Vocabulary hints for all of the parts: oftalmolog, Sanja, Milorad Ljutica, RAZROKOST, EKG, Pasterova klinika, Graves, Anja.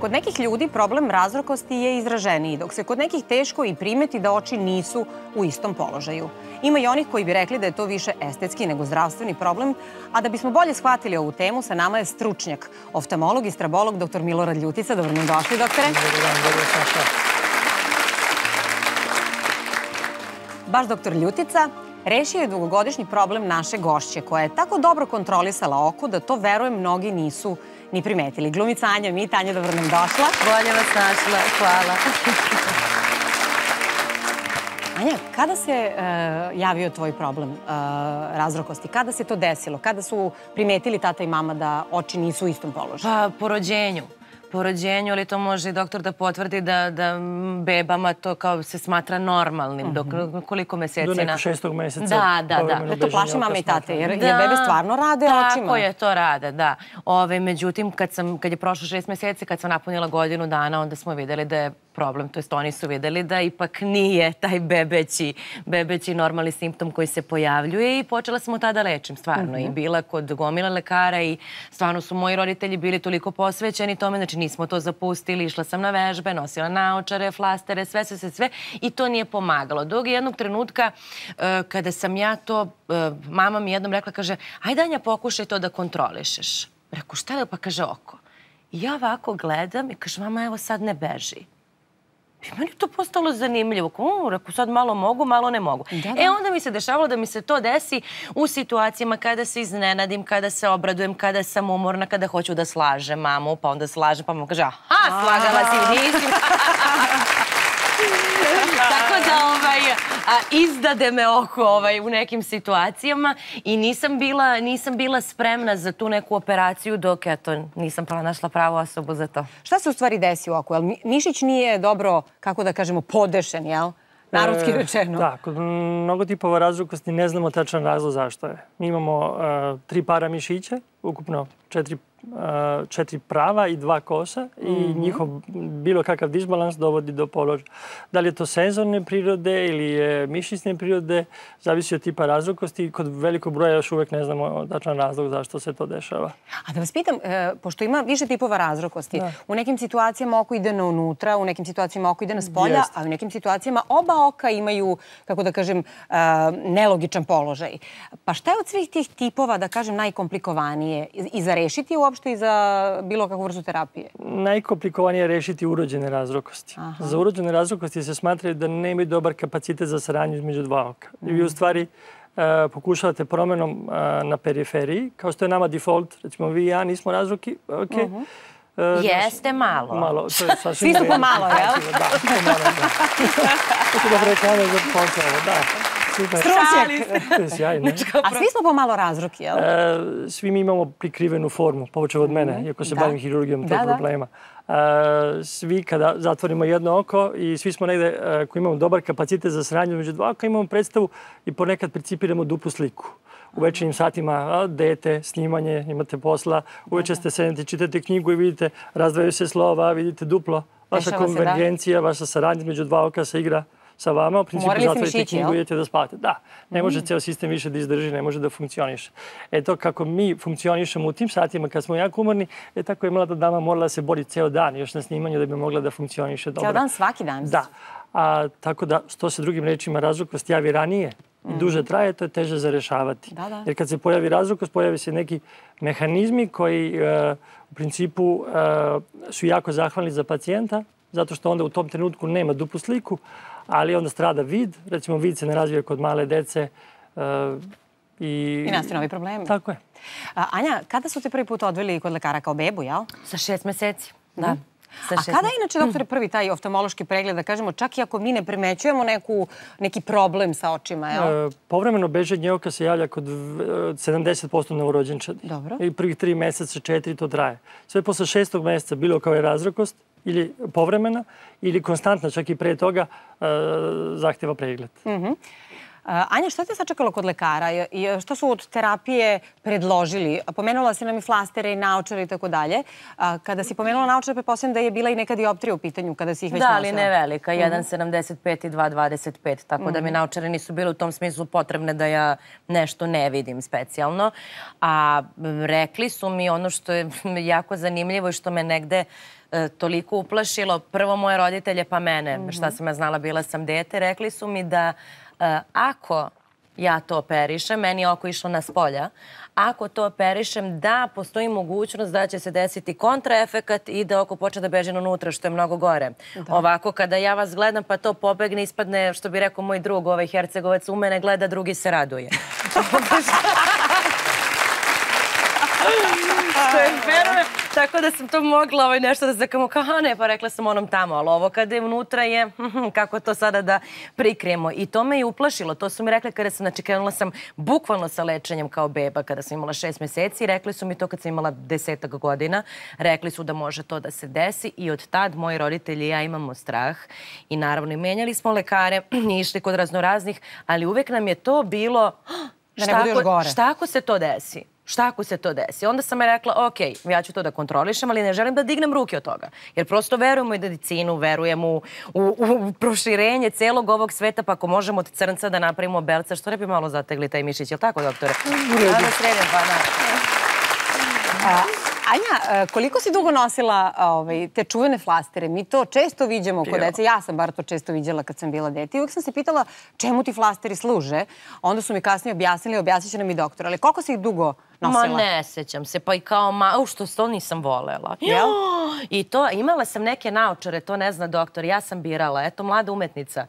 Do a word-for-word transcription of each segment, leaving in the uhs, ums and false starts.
Kod nekih ljudi problem razrokosti je izraženiji, dok se kod nekih teško i primeti da oči nisu u istom položaju. Ima i onih koji bi rekli da je to više estetski nego zdravstveni problem, a da bismo bolje shvatili ovu temu, sa nama je stručnjak, oftalmolog i strabolog doktor Milorad Ljutica. Dobro nam došli, doktore. Dobro dan, dobro Saša. Baš doktor Ljutica rešio je dugogodišnji problem naše gošće, koja je tako dobro kontrolisala oko da to, verujem, mnogi nisu ni primetili. Glumica Anja, mi, Tanja, dobro nam došla. Bolje vas našla, hvala. Anja, kada se javio tvoj problem razrokosti? Kada se to desilo? Kada su primetili tata i mama da oči nisu u istom položaju? Pa, po rođenju. Po rođenju, ali to može i doktor da potvrdi da bebama to kao se smatra normalnim, dok koliko mesecina. Do nekog šestog meseca. Da, da, da. To plaši mame i tate, jer bebe stvarno rade očima. Tako je, to rade, da. Međutim, kad je prošlo šest meseci, kad sam napunila godinu dana, onda smo videli da je problem, to jest oni su videli da ipak nije taj bebeći, bebeći normalni simptom koji se pojavljuje i počela smo tada lečim, stvarno. I bila kod gomila lekara i stvarno su moji roditelji bili toliko posvećeni tome, znači nismo to zapustili, išla sam na vežbe, nosila naočare, flastere, sve sve sve sve i to nije pomagalo. Dok jednog trenutka kada sam ja to, mama mi jednom rekla, kaže, ajde Anja, pokušaj to da kontrolišeš. Reku, šta li? Pa kaže, oko. I ja ovako gledam i kaže, mama, evo sad ne beži. I meni je to postalo zanimljivo. Reku, sad malo mogu, malo ne mogu. E onda mi se dešavalo da mi se to desi u situacijama kada se iznenadim, kada se obradujem, kada sam umorna, kada hoću da slažem mamu, pa onda slažem, pa mama kaže, aha, slagala si, nisi. Tako da izdade me oko u nekim situacijama i nisam bila spremna za tu neku operaciju dok nisam našla pravu osobu za to. Šta se u stvari desi u oku? Mišić nije dobro, kako da kažemo, podešen, jel? Narodski rečeno. Da, kod mnogo tipova razrokosti ne znamo tačan razlog zašto je. Mi imamo tri para mišića, ukupno četiri četiri prava i dva kosa i njihov bilo kakav disbalans dovodi do položaja. Da li je to senzorne prirode ili je mišićne prirode, zavisi od tipa razrokosti i kod velikog broja još uvek ne znamo tačan razlog zašto se to dešava. A da vas pitam, pošto ima više tipova razrokosti, u nekim situacijama oko ide na unutra, u nekim situacijama oko ide na spolja, a u nekim situacijama oba oka imaju, kako da kažem, nelogičan položaj. Pa šta je od svih tih tipova, da kažem, najkomplikovanije i za rešiti uopšte i za bilo kakvu vrstu terapije? Najkomplikovanije je rešiti urođene razrokosti. Za urođene razrokosti se smatraju da ne imaju dobar kapacitet za saradnju između dva oka. I vi u stvari pokušavate promenom na periferiji, kao što je nama default, recimo vi i ja nismo razroki, okej. Jeste malo. Malo. Svi su po malo, jel? Da, po malo, da. To su dobro reklame za posao, da. A svi smo pomalo razroki, jel? Svi mi imamo prikrivenu formu, počev od mene, iako se bavim hirurgijom tog problema. Svi kada zatvorimo jedno oko i svi smo negde koji imamo dobar kapacitet za saradnju među dva oka, imamo predstavu i ponekad percipiramo duplu sliku. U večernjim satima dete, snimanje, imate posla, uveče ste sedete, čitate knjigu i vidite, razdvajaju se slova, vidite duplo. Vaša konvergencija, vaša saradnja među dva oka se igra sa vama, u principu zatvorite knjigu i idete da spavate. Da, ne može ceo sistem više da izdrži, ne može da funkcioniše. E to kako mi funkcionišemo u tim satima kad smo jako umorni, e tako je mlada dama morala da se bori ceo dan još na snimanju da bi mogla da funkcioniše dobro. Ceo dan, svaki dan? Da. Tako da, što se drugim rečima razrokost javi ranije i duže traje, to je teže za rešavati. Jer kad se pojavi razrokost, pojavi se neki mehanizmi koji u principu su jako zahvalni za pacijenta, zato što onda u tom trenutku nema duplu sliku, ali onda strada vid, recimo vid se ne razvija kod male dece i... I nastaju novi problemi. Tako je. Anja, kada su te prvi put odveli kod lekara kao bebu, jel? Sa šest meseci, da. A kada je, inače, doktore, prvi taj oftalmološki pregled, da kažemo, čak i ako mi ne primećujemo neki problem sa očima, jel? Povremeno bežanje oka se javlja kod sedamdeset posto novorođenčadi. Dobro. I prvih tri meseca, četiri, to traje. Sve posle šestog meseca, bilo kao je razrokost, ili povremena, ili konstantna, čak i pre toga, zahteva pregled. Anja, što te sačekalo kod lekara? Što su od terapije predložili? Pomenula si nam i flastere i naočare i tako dalje. Kada si pomenula naočare, pretpostavljam da je bila i neka dioptrija u pitanju kada si ih već nosila. Da, ali ne velika. jedan sedamdeset pet i dva dvadeset pet. Tako da mi naočare nisu bile u tom smislu potrebne da ja nešto ne vidim specijalno. A rekli su mi ono što je jako zanimljivo i što me negde toliko uplašilo. Prvo moje roditelje pa mene. Šta sam ja znala, bila sam dete. Rekli su mi da ako ja to operišem, meni je oko išlo na spolja, ako to operišem, da postoji mogućnost da će se desiti kontraefekat i da oko počne da beži unutra, što je mnogo gore. Ovako, kada ja vas gledam, pa to pobegne, ispadne, što bi rekao moj drug, ovaj Hercegovac, u mene gleda, drugi se raduje. Što je verujem. Tako da sam to mogla nešto da zakamo, kao ne, pa rekla sam onom tamo, ali ovo kada je unutra je, kako to sada da prikrijemo. I to me je uplašilo, to su mi rekli kada sam, znači krenula sam bukvalno sa lečenjem kao beba kada sam imala šest meseci, rekli su mi to kad sam imala desetak godina, rekli su da može to da se desi i od tad moji roditelji i ja imamo strah i naravno i menjali smo lekare, išli kod raznoraznih, ali uvek nam je to bilo, šta ako se to desi? Šta ako se to desi? Onda sam je rekla, ok, ja ću to da kontrolišem, ali ne želim da dignem ruke od toga. Jer prosto verujemo i medicinu, verujemo u proširenje celog ovog sveta, pa ako možemo od crnca da napravimo belca, što ne bi malo zategli taj mišić, je li tako, doktore? Hvala, sredem, pa da. Anja, koliko si dugo nosila te čuvene flastere? Mi to često viđamo kod dece. Ja sam bar to često viđala kad sam bila dete. I uvijek sam se pitala čemu ti flasteri služe. Onda su mi kasnije objasnili, objasnit će nam i doktor. Ali koliko si ih dugo nosila? Ma ne sećam se. Pa i kao, u što to nisam volela. I to, imala sam neke naočare, to ne zna doktor. Ja sam birala, eto, mlada umetnica.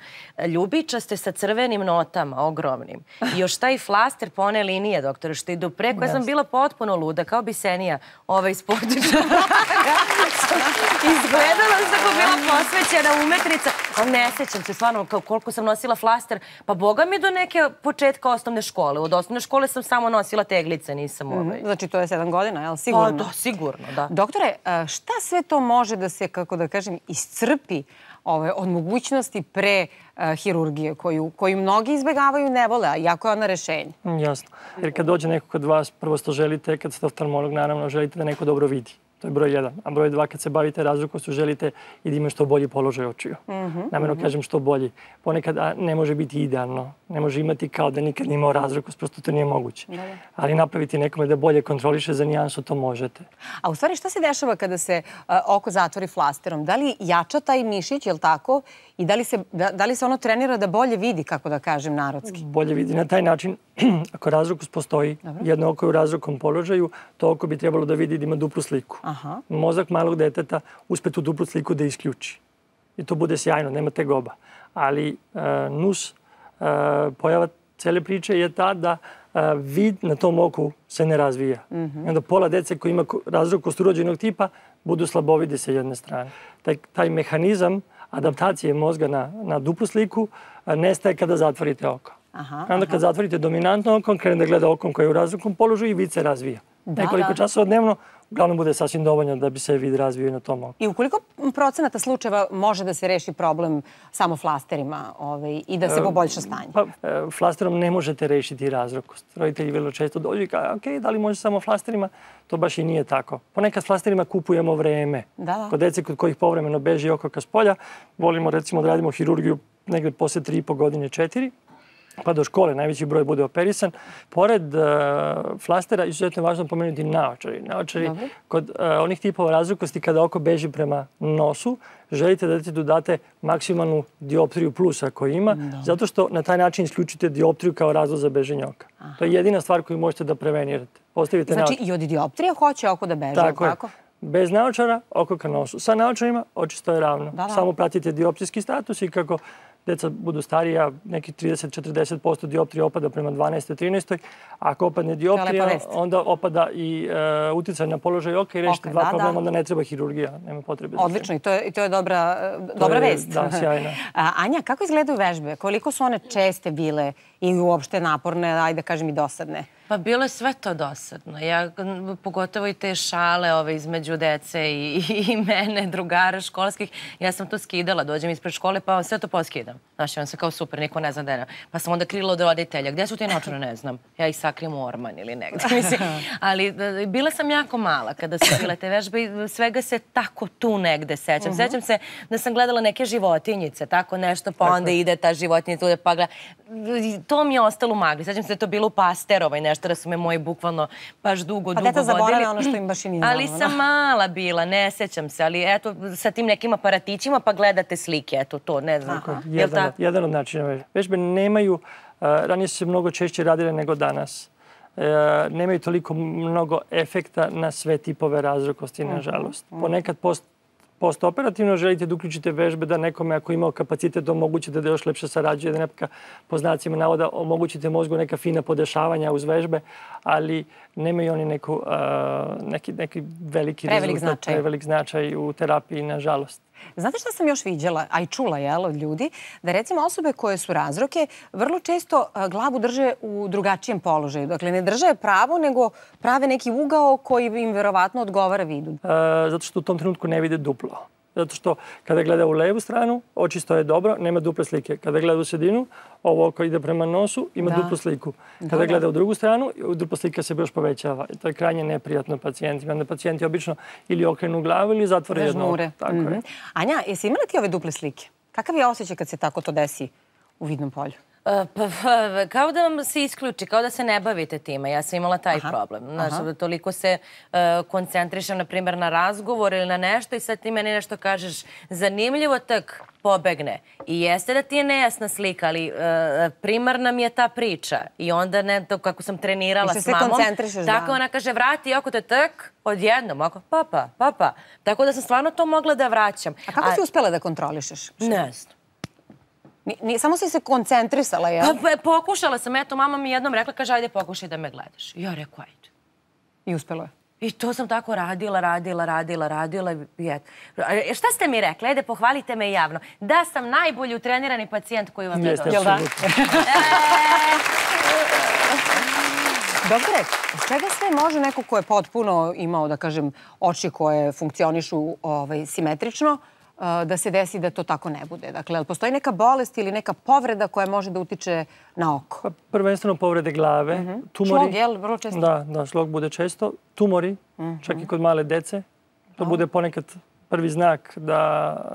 Ljubičaste sa crvenim notama, ogromnim. I još taj flaster po one linije, doktore, što idu preko. Ja sam bila potpuno luda, kao Bisenija. Ispodiča. Izgledala sam kako bila posvećena umetnica. Ne sećam se stvarno koliko sam nosila flaster. Pa boga mi do neke početka osnovne škole. Od osnovne škole sam samo nosila teglice, nisam ovaj. Znači to je sedam godina, jel? Sigurno. Da, sigurno, da. Doktore, šta sve to može da se, kako da kažem, iscrpi od mogućnosti pre hirurgije koju mnogi izbjegavaju, ne vole, a jako je ona rešenja. Jasno. Jer kad dođe neko kod vas, prvo što želite, kad ste oftalmolog, naravno, želite da neko dobro vidi. To je broj jedan. A broj dva, kad se bavite razrokošću, želite i da ima što bolji položaj očiju. Namerno kažem što bolji. Ponekad ne može biti idealno. Ne može imati kao da nikad nije imao razrokost, prosto to nije moguće. Ali napraviti nekome da bolje kontroliše za nijansu, to možete. A u stvari, šta se dešava kada se oko zatvori flasterom? Da li jača taj mišić, je li tako? I da li se ono trenira da bolje vidi, kako da kažem narodski? Bolje vidi. Na taj način, ako razrokost postoji, jedno oko je u razrokom položaju, to oko bi trebalo da vidi da ima duplu sliku. Mozak malog deteta uspe tu duplu sliku da isključi. I to bude sjajno, nema tegoba. Ali nus, pojava cele priče je ta da vid na tom oku se ne razvija. I onda pola dece koji ima razrokost urođenog tipa budu slabovidi sa jedne strane. Taj mehanizam adaptacije mozga na duplu sliku nestaje kada zatvorite oko. Onda kad zatvorite dominantno oko, krene da gleda okom koje je u razrokom položaju i vid se razvija. Nekoliko časova dnevno, uglavnom bude sasvim dovoljno da bi se vid razvio i na tom oku. I u koliko procenata slučajeva može da se reši problem samo flasterima i da se poboljša stanje? Flasterom ne možete rešiti razrokost. Roditelji vrlo često dođu i kao, ok, da li može samo flasterima? To baš i nije tako. Ponekad flasterima kupujemo vreme. Kod dece kod kojih povremeno beži oko ka spolja, volimo recimo da radimo hirurgiju negde posle tri i po godine, četiri. Pa do škole najveći broj bude operisan. Pored flastera, izuzetno je važno pomenuti naočari. Naočari, kod onih tipova razrokosti, kada oko beži prema nosu, želite da detetu date maksimalnu dioptriju plusa koju ima, zato što na taj način isključite dioptriju kao razlog za beženje oka. To je jedina stvar koju možete da prevenirate. Znači i od dioptrije hoće oko da beže, tako je. Bez naočara, oko ka nosu. Sa naočarima, oči stoje ravno. Samo pratite dioptrijski status i kako deca budu starija, neki trideset do četrdeset posto dioptrije opada prema dvanaestoj trinaestoj. Ako opadne dioptrija, onda opada i uticaj na položaj oka i rešite dva problema, onda ne treba hirurgija, nema potrebe. Odlično, i to je dobra vest. Da, sjajna. Anja, kako izgledaju vežbe? Koliko su one česte bile i uopšte naporne, ajde kažem i dosadne? Pa bilo je sve to dosadno. Pogotovo i te šale između dece i mene, drugara školskih. Ja sam to skidala, dođem ispred škole pa sve to poskidam. Znaš, on se kao super, niko ne zna da je. Pa sam onda krila od roditelja. Gde su ti naočare, ne znam. Ja ih sakrijem u orman ili negde. Ali bila sam jako mala kada su bile te vežbe i svega se tako tu negde sećam. Sećam se da sam gledala neke životinjice, tako nešto, pa onda ide ta životinjica, pa gleda. To mi je ostalo u magli. Sećam se da je to bilo u Pasterova i nešto, da su me moji bukvalno baš dugo, dugo vodili. Pa deta zaborave ono što im baš i nije znamo. Ali sam mala bila, ne sećam se, ali eto, sa tim nekim aparatićima pa gledate slike, eto to, ne znam. Jedan od načina. Vežbe nemaju, ranije su se mnogo češće radile nego danas. Nemaju toliko mnogo efekta na sve tipove razrokosti, nažalost. Ponekad postoje postoperativno želite da uključite vežbe da nekome, ako imao kapacitet, omogućite da još lepše sarađuje, da nekako po znacima navoda omogućite mozgu neka fina podešavanja uz vežbe, ali nemaju oni neki veliki rezultat, prevelik značaj u terapiji, nažalost. Znate šta sam još viđala, a i čula od ljudi, da recimo osobe koje su razroke vrlo često glavu drže u drugačijem položaju. Dakle, ne drže pravo, nego prave neki ugao koji im verovatno odgovara vidu. Zato što u tom trenutku ne vide duplo. Zato što kada gleda u levu stranu, oči stoje dobro, nema duple slike. Kada gleda u sredinu, ovo koji ide prema nosu, ima duplu sliku. Kada gleda u drugu stranu, dupla slika se još povećava. To je krajnje neprijatno pacijentima. Onda pacijenti obično ili okrenu glavu ili zatvore jedno. Anja, jesi imala ti ove duple slike? Kakav je osjećaj kad se tako to desi u vidnom polju? Kao da vam se isključi, kao da se ne bavite time. Ja sam imala taj problem. Toliko se koncentrišem, na primjer, na razgovor ili na nešto i sad ti meni nešto kažeš zanimljivo, tak pobegne. I jeste da ti je nejasna slika, ali primarna mi je ta priča. I onda, kako sam trenirala s mamom, tako ona kaže vrati, ako te tak, odjednom, ako papa, papa. Tako da sam stvarno to mogla da vraćam. A kako si uspjela da kontrolišeš? Ne znam. Samo si se koncentrisala, jel? Pokušala sam, eto, mama mi jednom rekla, kaže, ajde pokušaj da me gledaš. Ja rekao, ajde. I uspelo je. I to sam tako radila, radila, radila, radila. Šta ste mi rekli? Ajde, pohvalite me javno. Da sam najbolji utrenirani pacijent koji vam je došao. Jel da? Doktore, iz čega sve može neko ko je potpuno imao, da kažem, oči koje funkcionišu simetrično, da se desi da to tako ne bude? Dakle, postoji neka bolest ili neka povreda koja može da utiče na oko? Prvenstveno povrede glave. Šlog, jel, vrlo često? Da, da, šlog bude često. Tumori, čak i kod male dece. To bude ponekad prvi znak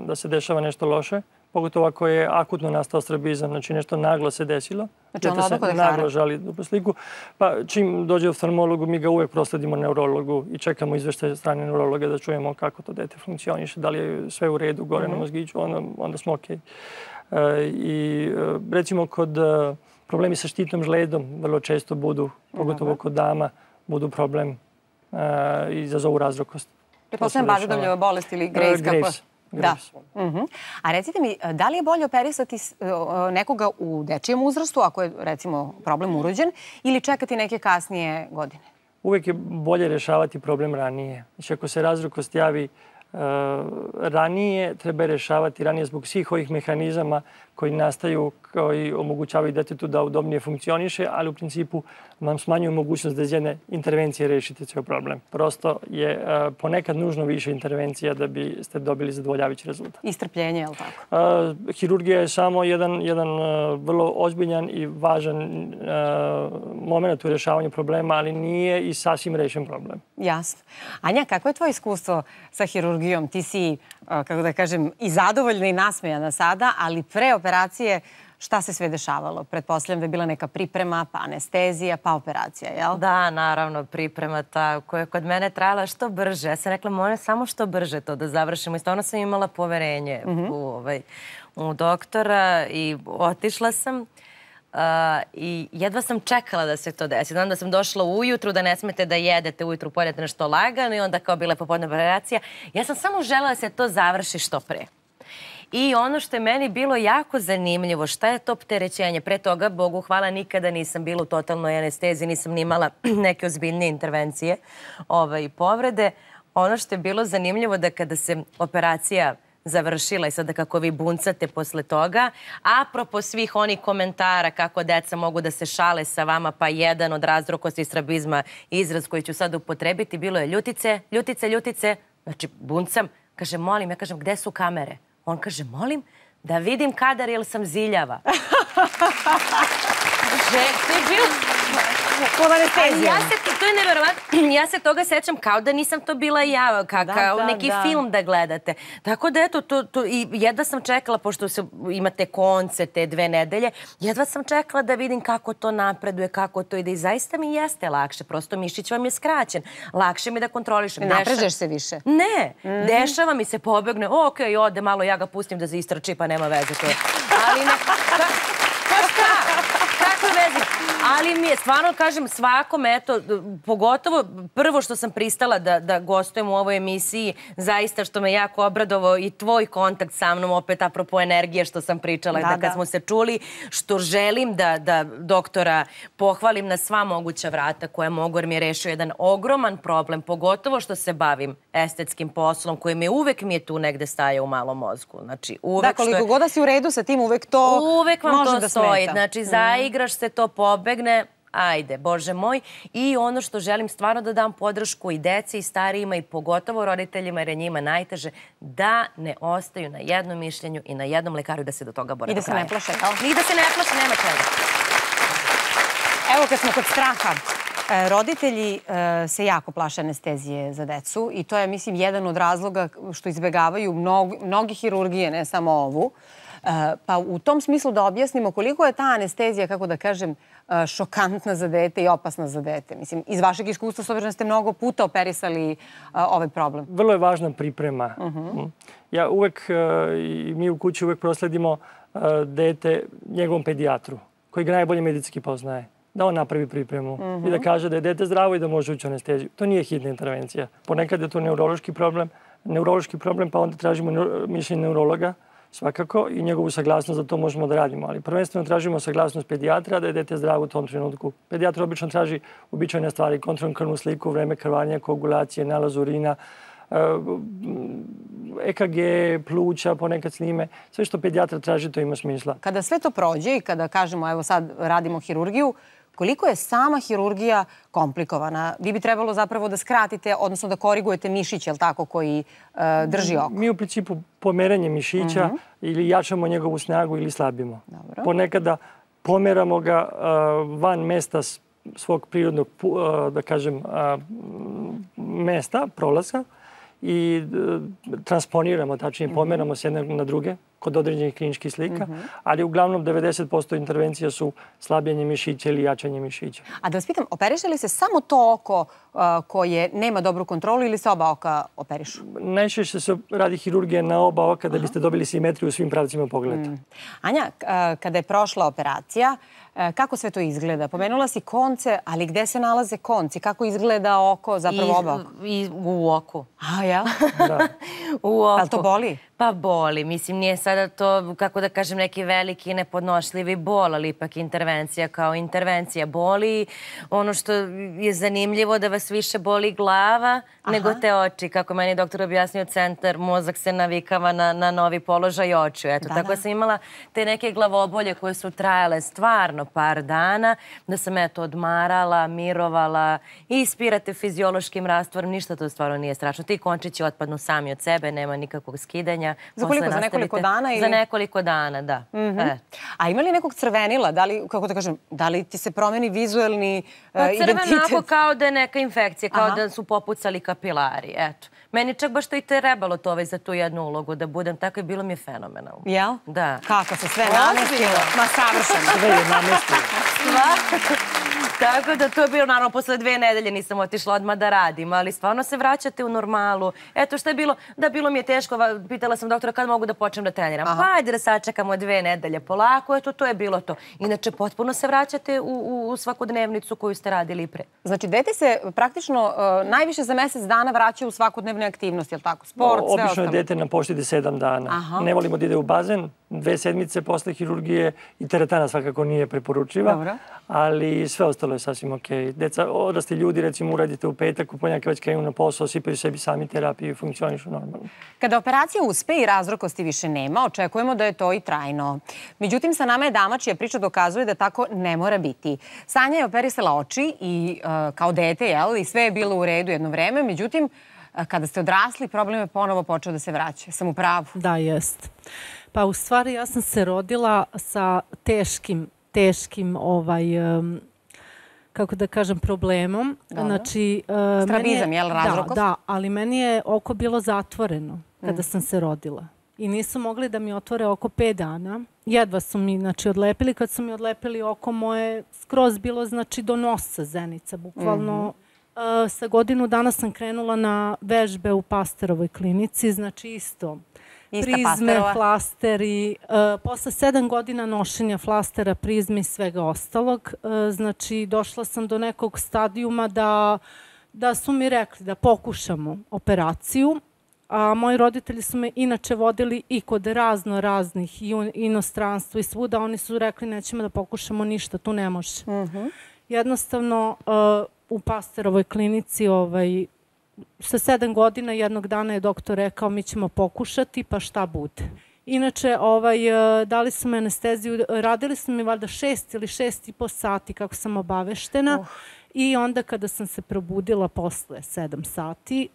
da se dešava nešto loše. Pogotovo ako je akutno nastao strabizam, znači nešto naglo se desilo. Znači ono odako da naglo žali duplu sliku. Pa čim dođe oftalmologu, mi ga uvek prosledimo neurologu i čekamo izveštaj strane neurologa da čujemo kako to dete funkcioniše, da li je sve u redu gore na mozgiću, onda smo okej. I recimo kod problemi sa štitnom žledom vrlo često budu, pogotovo kod dama, budu problem i izazovu razrokost. Pretpostavljam bažodobljiva bolest ili Graves. Da. A recite mi, da li je bolje operisati nekoga u dečijem uzrastu, ako je, recimo, problem urođen, ili čekati neke kasnije godine? Uvijek je bolje rešavati problem ranije. Znači, ako se razrokost javi ranije, treba je rešavati ranije zbog svih ovih mehanizama koji nastaju, koji omogućavaju detetu da udobnije funkcioniše, ali u principu vam smanjuju mogućnost da iz jedne intervencije rešite svoj problem. Prosto je ponekad nužno više intervencija da biste dobili zadovoljavajući rezultat. I strpljenje, je li tako? Hirurgija je samo jedan vrlo ozbiljan i važan moment u rešavanju problema, ali nije i sasvim rešen problem. Jasno. Anja, kako je tvoje iskustvo sa hirurgijom? Ti si, kako da kažem, i zadovoljna i nasmejana sada, ali pre operacije šta se sve dešavalo? Pretpostavljam da je bila neka priprema, pa anestezija, pa operacija, jel? Da, naravno, priprema ta koja je kod mene trajala što brže. Ja sam rekla, molim, samo što brže to da završimo. I stvarno sam imala poverenje u doktora i otišla sam. I jedva sam čekala da se to desi. Znam da sam došla ujutru, da ne smete da jedete ujutru, pojedete nešto lagano i onda kao bila je popodne operacija. Ja sam samo želela da se to završi što pre. I ono što je meni bilo jako zanimljivo, šta je to opterećenje? Pre toga, Bogu hvala, nikada nisam bila u totalnoj anesteziji, nisam ni imala neke ozbiljne intervencije i povrede. Ono što je bilo zanimljivo da kada se operacija završila i sada kako vi buncate posle toga. Apropo svih onih komentara kako deca mogu da se šale sa vama, pa jedan od razrokosti i strabizma, izraz koji ću sad upotrebiti, bilo je Ljutice, Ljutice, Ljutice, znači buncam, kaže molim, ja kažem gde su kamere? On kaže molim da vidim kadar jer sam ziljava. Ja se toga sećam kao da nisam to bila ja, kao neki film da gledate. Tako da eto, jedva sam čekala, pošto imate konce te dve nedelje, jedva sam čekala da vidim kako to napreduje, kako to ide i zaista mi jeste lakše, prosto mišić vam je skraćen, lakše mi da kontrolišem. Naprežeš se više? Ne, dešava mi se, pobegne, ok, ode malo, ja ga pustim da se istrči pa nema veze to. Ali ne... Ali mi je, stvarno kažem, svakom, eto, pogotovo prvo što sam pristala da gostujem u ovoj emisiji, zaista što me jako obradovao i tvoj kontakt sa mnom, opet apropo energije što sam pričala, da kad smo se čuli, što želim da doktora pohvalim na sva moguća vrata koja mogu, jer mi je rešio jedan ogroman problem, pogotovo što se bavim estetskim poslom, koji mi uvek mi je tu negde staje u malom mozgu. Da, koliko god da si u redu sa tim, uvek to može da smeta. Znači, zaigraš se, to pobegne, ajde, Bože moj. I ono što želim stvarno da dam podršku i deci i starijima i pogotovo roditeljima, jer je njima najteže, da ne ostaju na jednom mišljenju i na jednom lekaru, da se do toga bore do kraja. I da se ne plaše. I da se ne plaše, nema čega. Evo, kad smo kod straha, roditelji se jako plaše anestezije za decu i to je, mislim, jedan od razloga što izbegavaju mnogi hirurgije, ne samo ovu. Pa u tom smislu da objasnimo koliko je ta anestezija, kako da kažem, šokantna za dete i opasna za dete. Mislim, iz vašeg iskustva, s obzirom da ste mnogo puta operisali ovaj problem. Vrlo je važna priprema. Ja uvek, mi u kući uvek prosledimo dete njegovom pedijatru, koji ga najbolje medicinski poznaje, da on napravi pripremu i da kaže da je dete zdravo i da može ući u anesteziju. To nije hitna intervencija. Ponekad je to neurološki problem, neurološki problem, pa onda tražimo mišljenje neurologa, svakako, i njegovu saglasnost za to možemo da radimo. Ali prvenstveno tražimo saglasnost pedijatra da je dete zdravo u tom trenutku. Pedijatar obično traži uobičajene stvari, kontrolnu krvnu sliku, vreme krvanja, koagulacije, nalaz urina, E K G, pluća, ponekad snime. Sve što pedijatar traži, to ima smisla. Kada sve to prođe i kada kažemo, evo sad radimo hirurgiju, koliko je sama hirurgija komplikovana? Vi bi trebalo zapravo da skratite, odnosno da korigujete mišić, je li tako, koji drži oko? Mi u principu pomeranje mišića ili jačamo njegovu snagu ili slabimo. Ponekada pomeramo ga van mesta svog prirodnog, da kažem, mesta, prolaza, i transponiramo, tačnije pomeramo se jednog na druge kod određenih kliničkih slika, ali uglavnom devedeset posto intervencija su slabljenje mišića ili jačanje mišića. A da vas pitam, operiše li se samo to oko koje nema dobru kontrolu ili se oba oka operišu? Najčešće se radi hirurgija na oba oka da biste dobili simetriju u svim pravcima pogleda. Anja, kada je prošla operacija, kako sve to izgleda? Pomenula si konce, ali gde se nalaze konci? Kako izgleda oko, zapravo oba oko? U oku. A, ja? Da. U oku. Ali to boli? Pa boli. Mislim, nije sada to, kako da kažem, neki veliki i nepodnošljivi bol, ali ipak intervencija kao intervencija boli. Ono što je zanimljivo, da vas više boli glava nego te oči. Kako meni doktor objasnio, centar, mozak se navikava na novi položaj očiju. Eto, tako sam imala te neke glavobolje koje su trajale stvarno par dana, da sam eto odmarala, mirovala, ispirate fiziološkim rastvorom, ništa to stvarno nije strašno. Ti končići otpadnu sami od sebe, nema nikakvog skidanja. Za koliko? Za nekoliko dana? Za nekoliko dana, da. A ima li nekog crvenila? Kako da kažem, da li ti se promeni vizuelni identitet? Crvenako kao da je neka infekcija, kao da su popucali kapilari, eto. Meni čak baš to i trebalo to za tu jednu ulogu, da budem tako, i bilo mi je fenomenalno. Jel? Da. Kako se sve namestilo? Ma savršeno. Sve je namestilo. Tako da to je bilo, naravno, posle dve nedelje nisam otišla odmah da radim, ali stvarno se vraćate u normalu. Eto što je bilo, da bilo mi je teško, pitala sam doktora kad mogu da počnem da treniram. Pa ajde da sačekamo dve nedelje, polako, eto to je bilo to. Inače, potpuno se vraćate u svakodnevnicu koju ste radili pre. Znači, dete se praktično najviše za mesec dana vraća u svakodnevnu aktivnost, je li tako? Sport, sve ostalo. Obično je dete na poštedi sedam dana. Ne volimo da ide u bazen, dve sedmice posle hirurgije i teretana svakako nije preporučiva, ali sve ostalo je sasvim ok. Deca, odrasli ljudi, recimo, uradite u petak, u ponedjeljak već krenu na posao, sipaju sebi sami terapiju i funkcionišu normalno. Kada operacija uspe i razrokosti više nema, očekujemo da je to i trajno. Međutim, sa nama je dama čija priča dokazuje da tako ne mora biti. Sanja je operisala oči i kao dete, jel, i sve je bilo u redu jedno vreme, međutim, kada ste odrasli, problem je ponovo počeo da se vraća. Sam u pravu? Da, jest. Pa u stvari ja sam se rodila sa teškim, teškim, ovaj, kako da kažem, problemom. Znači, strabizam, jel, razrokost? Da, ali meni je oko bilo zatvoreno kada sam se rodila. I nisu mogli da mi otvore oko pet dana. Jedva su mi, znači, odlepili. Kad su mi odlepili oko moje, skroz bilo, znači, do nosa zenica, bukvalno. Sa godinu dana sam krenula na vežbe u Pasterovoj klinici, znači isto. Prizme, flasteri, posle sedam godina nošenja flastera, prizme i svega ostalog, znači došla sam do nekog stadijuma da su mi rekli da pokušamo operaciju, a moji roditelji su me inače vodili i kod razno raznih, i u inostranstvu i svuda, oni su rekli nećemo da pokušamo ništa, tu ne može. Jednostavno, u Pasterovoj klinici sa sedam godina jednog dana je doktor rekao mi ćemo pokušati, pa šta bude. Inače, dali su mi anesteziju, radili su mi valjda šest ili šest i po sati kako sam obaveštena i onda kada sam se probudila posle sedam sati,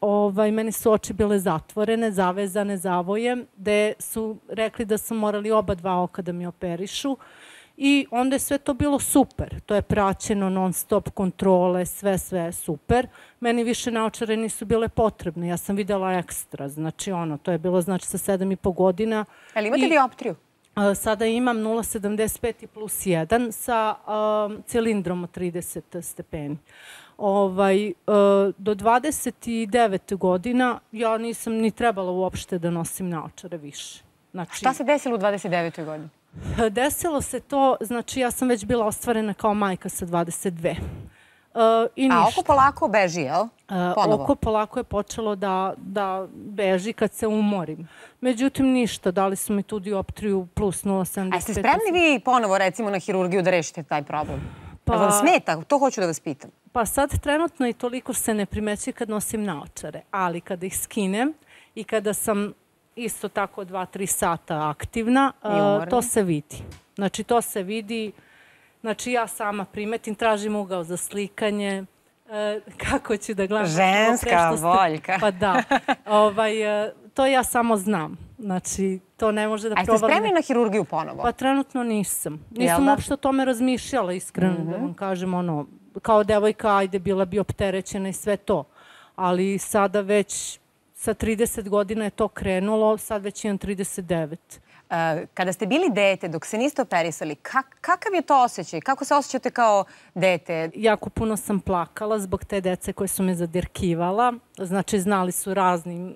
meni su oči bile zatvorene, zavezane zavojem, gde su rekli da su morali oba dva oka da mi operišu. I onda je sve to bilo super. To je praćeno non stop, kontrole, sve, sve super. Meni više naočare nisu bile potrebne. Ja sam videla ekstra. Znači ono, to je bilo znači sa sedam i po godina. Ali imate dioptriju? Sada imam nula zarez sedamdeset pet i plus jedan sa cilindrom od trideset stepeni. Do dvadeset devet godina ja nisam ni trebala uopšte da nosim naočare više. Šta se desilo u dvadeset devetoj godini? Desilo se to, znači ja sam već bila ostvarena kao majka sa dvadeset dve. A oko polako beži, jel? Ponovo. Oko polako je počelo da beži kad se umorim. Međutim, ništa, dali su mi tu dioptriju plus nula zarez sedamdeset pet. A ste spremni vi ponovo, recimo, na hirurgiju da rešite taj problem? Da vam smeta, to hoću da vas pitam. Pa sad trenutno i toliko se ne primećuje kad nosim naočare, ali kada ih skinem i kada sam isto tako dva, tri sata aktivna, to se vidi. Znači, to se vidi, znači ja sama primetim, tražim ugao za slikanje, kako ću da gledam. Ženska voljka. Pa da, to ja samo znam. Znači, to ne može da probam. A ste spremni na hirurgiju ponovo? Pa trenutno nisam. Nisam uopšte o tome razmišljala, iskreno, da vam kažem, ono, kao devojka, ajde, bila bi opterećena i sve to. Ali sada već sa trideset godina je to krenulo, sad već imam trideset devet. Kada ste bili dete, dok se niste operisali, kakav je to osjećaj? Kako se osjećate kao dete? Jako puno sam plakala zbog te dece koje su me zadirkivala. Znači, znali su raznim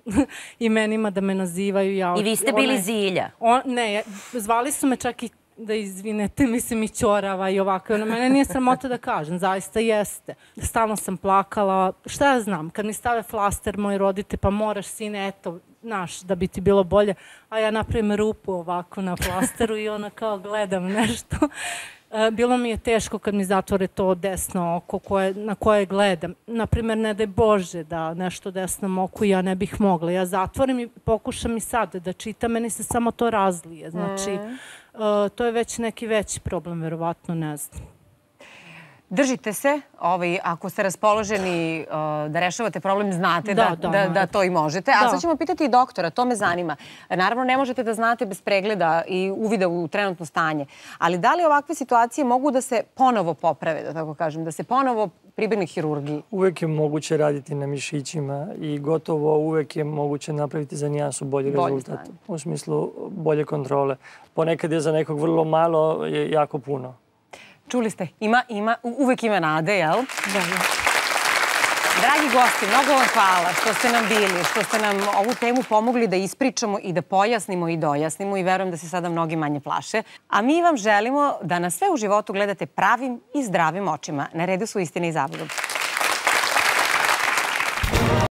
imenima da me nazivaju. I vi ste bili Zilja? Ne, zvali su me čak i da izvinete, mislim i Ćorava i ovako. Mene nije sramota da kažem, zaista jeste. Stalno sam plakala, šta ja znam, kad mi stave flaster moji roditelji, pa moraš sine, eto, znaš, da bi ti bilo bolje, a ja napravim rupu ovako na flasteru i ona kao gledam nešto. Bilo mi je teško kad mi zatvore to desno oko na koje gledam. Naprimer, ne daj Bože da nešto desnom oku ja ne bih mogla. Ja zatvorim i pokušam i sad da čitam, meni se samo to razlije. Znači, to je već neki veći problem, verovatno, ne znam. Držite se, ako ste raspoloženi da rešavate problem, znate da to i možete. A sad ćemo pitati i doktora, to me zanima. Naravno, ne možete da znate bez pregleda i uvida u trenutno stanje. Ali da li ovakve situacije mogu da se ponovo poprave, da tako kažem, da se ponovo pribegne hirurgiji? Uvek je moguće raditi na mišićima i gotovo uvek je moguće napraviti za nijansu bolji rezultat. U smislu bolje kontrole. Ponekad je za nekog vrlo malo, je jako puno. Čuli ste, uvek ima nade, jel? Da, da. Dragi gosti, mnogo vam hvala što ste nam bili, što ste nam ovu temu pomogli da ispričamo i da pojasnimo i dojasnimo i verujem da se sada mnogi manje plaše. A mi vam želimo da nas sve u životu gledate pravim i zdravim očima. Na redu su Istine i zablude.